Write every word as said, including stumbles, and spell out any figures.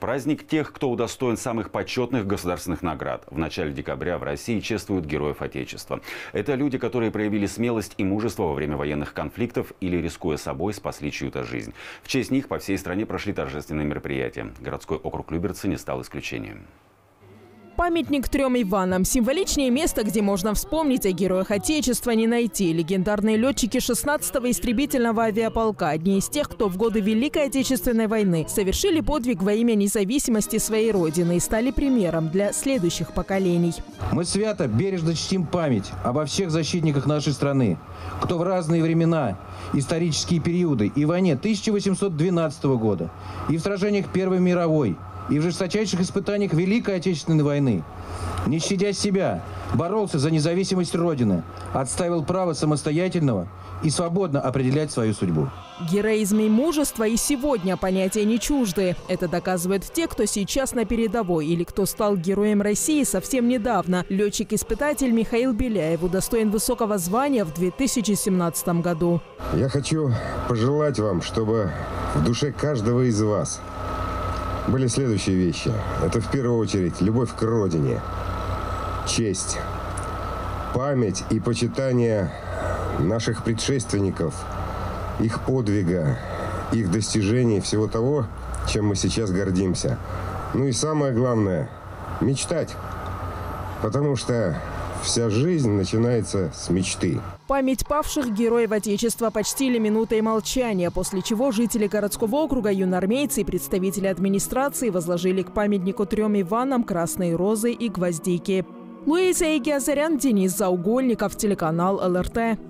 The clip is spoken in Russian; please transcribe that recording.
Праздник тех, кто удостоен самых почетных государственных наград. В начале декабря в России чествуют героев Отечества. Это люди, которые проявили смелость и мужество во время военных конфликтов или, рискуя собой, спасли чью-то жизнь. В честь них по всей стране прошли торжественные мероприятия. Городской округ Люберцы не стал исключением. Памятник трем Иванам. Символичнее место, где можно вспомнить о героях Отечества, не найти. Легендарные летчики шестнадцатого истребительного авиаполка, одни из тех, кто в годы Великой Отечественной войны совершили подвиг во имя независимости своей Родины и стали примером для следующих поколений. Мы свято, бережно чтим память обо всех защитниках нашей страны, кто в разные времена, исторические периоды и в войне тысяча восемьсот двенадцатого года, и в сражениях Первой мировой, и в жесточайших испытаниях Великой Отечественной войны, не щадя себя, боролся за независимость Родины, отстаивал право самостоятельного и свободно определять свою судьбу. Героизм и мужество и сегодня понятия не чужды. Это доказывают те, кто сейчас на передовой или кто стал героем России совсем недавно. Летчик-испытатель Михаил Беляев удостоен высокого звания в две тысячи семнадцатом году. Я хочу пожелать вам, чтобы в душе каждого из вас были следующие вещи. Это в первую очередь любовь к родине, честь, память и почитание наших предшественников, их подвига, их достижений, всего того, чем мы сейчас гордимся. Ну и самое главное – мечтать, потому что вся жизнь начинается с мечты. Память павших героев Отечества почтили минутой молчания, после чего жители городского округа, юноармейцы и представители администрации возложили к памятнику трем Иванам красные розы и гвоздики. Луиза Егиазарян, Денис Заугольников, телеканал Эл Эр Тэ.